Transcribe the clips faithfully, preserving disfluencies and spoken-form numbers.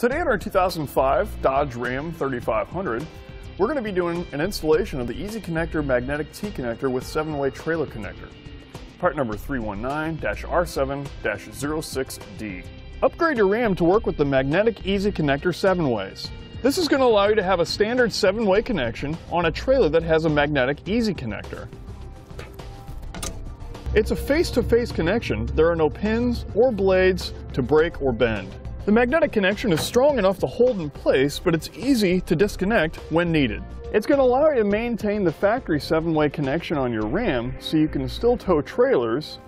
Today in our two thousand five Dodge Ram thirty-five hundred, we're going to be doing an installation of the E Z Connector Magnetic T-Connector with seven way trailer connector, part number three one nine R seven oh six D. Upgrade your Ram to work with the Magnetic E Z Connector seven ways. This is going to allow you to have a standard seven way connection on a trailer that has a Magnetic E Z Connector. It's a face-to-face connection. There are no pins or blades to break or bend. The magnetic connection is strong enough to hold in place, but it's easy to disconnect when needed. It's going to allow you to maintain the factory seven way connection on your Ram so you can still tow trailers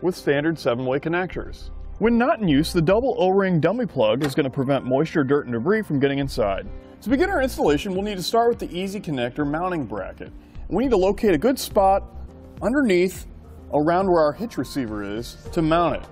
with standard seven way connectors. When not in use, the double O ring dummy plug is going to prevent moisture, dirt, and debris from getting inside. To begin our installation, we'll need to start with the E Z Connector mounting bracket. We need to locate a good spot underneath around where our hitch receiver is to mount it.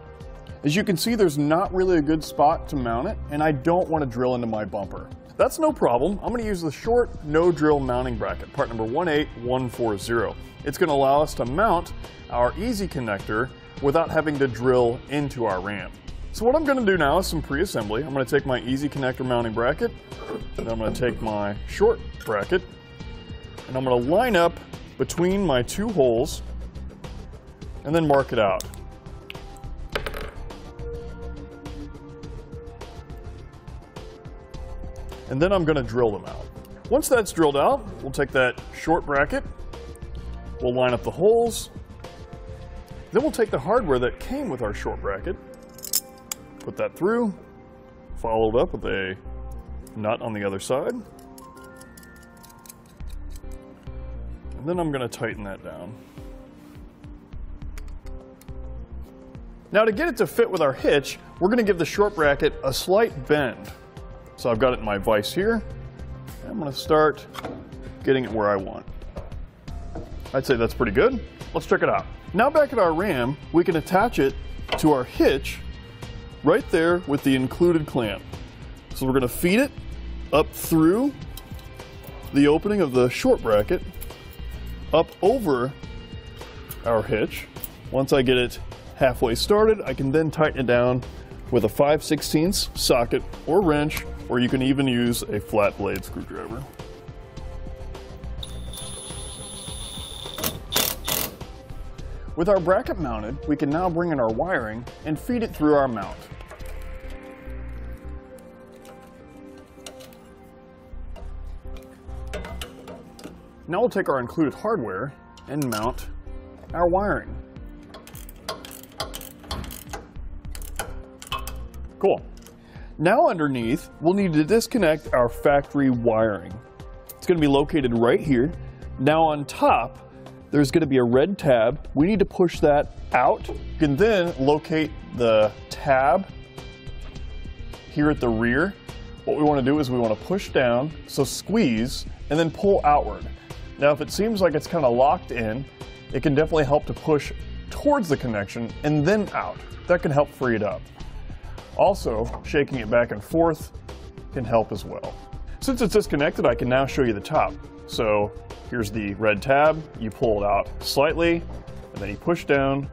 As you can see, there's not really a good spot to mount it, and I don't want to drill into my bumper. That's no problem. I'm going to use the short no-drill mounting bracket, part number one eight one four zero. It's going to allow us to mount our E Z Connector without having to drill into our Ram. So what I'm going to do now is some pre-assembly. I'm going to take my E Z Connector mounting bracket, and I'm going to take my short bracket, and I'm going to line up between my two holes, and then mark it out. And then I'm going to drill them out. Once that's drilled out, we'll take that short bracket, we'll line up the holes, then we'll take the hardware that came with our short bracket, put that through, followed up with a nut on the other side, and then I'm going to tighten that down. Now to get it to fit with our hitch, we're going to give the short bracket a slight bend. So I've got it in my vise here, and I'm going to start getting it where I want. I'd say that's pretty good. Let's check it out. Now back at our Ram, we can attach it to our hitch right there with the included clamp. So we're going to feed it up through the opening of the short bracket, up over our hitch. Once I get it halfway started, I can then tighten it down with a five sixteenths socket or wrench, or you can even use a flat blade screwdriver. With our bracket mounted, we can now bring in our wiring and feed it through our mount. Now we'll take our included hardware and mount our wiring. Cool. Now underneath, we'll need to disconnect our factory wiring. It's going to be located right here. Now on top, there's going to be a red tab. We need to push that out. You can then locate the tab here at the rear. What we want to do is we want to push down, so squeeze, and then pull outward. Now if it seems like it's kind of locked in, it can definitely help to push towards the connection and then out. That can help free it up. Also, shaking it back and forth can help as well. Since it's disconnected, I can now show you the top. So here's the red tab. You pull it out slightly, and then you push down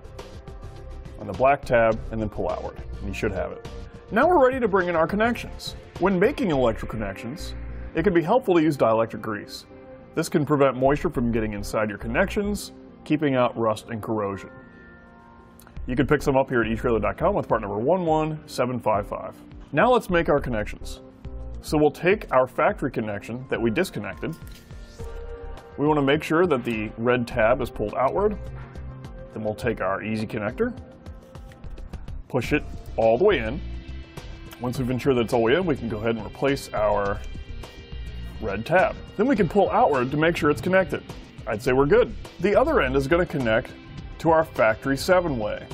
on the black tab, and then pull outward, and you should have it. Now we're ready to bring in our connections. When making electrical connections, it can be helpful to use dielectric grease. This can prevent moisture from getting inside your connections, keeping out rust and corrosion. You can pick some up here at e trailer dot com with part number one one seven five five. Now let's make our connections. So we'll take our factory connection that we disconnected. We want to make sure that the red tab is pulled outward. Then we'll take our E Z Connector, push it all the way in. Once we've ensured that it's all the way in, we can go ahead and replace our red tab. Then we can pull outward to make sure it's connected. I'd say we're good. The other end is going to connect to our factory seven way.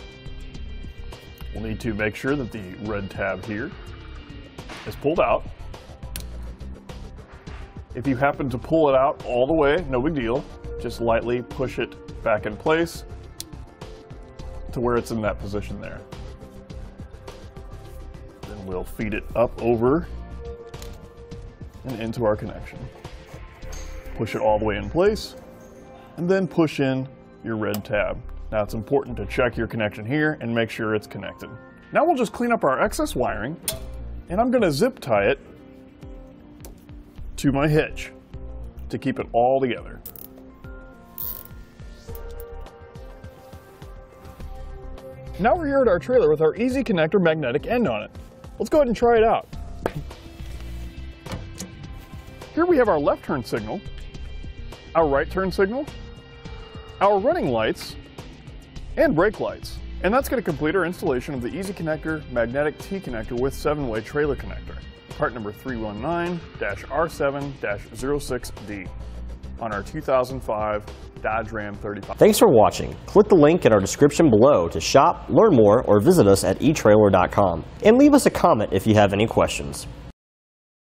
We'll need to make sure that the red tab here is pulled out. If you happen to pull it out all the way, no big deal. Just lightly push it back in place to where it's in that position there. Then we'll feed it up over and into our connection. Push it all the way in place, and then push in your red tab. Now it's important to check your connection here and make sure it's connected. Now we'll just clean up our excess wiring and I'm going to zip tie it to my hitch to keep it all together. Now we're here at our trailer with our E Z Connector magnetic end on it. Let's go ahead and try it out. Here we have our left turn signal, our right turn signal, our running lights, and brake lights. And that's going to complete our installation of the E Z Connector Magnetic T-Connector with seven way trailer connector, part number three one nine R seven oh six D on our two thousand five Dodge Ram thirty-five. Thanks for watching. Click the link in our description below to shop, learn more, or visit us at e trailer dot com. And leave us a comment if you have any questions.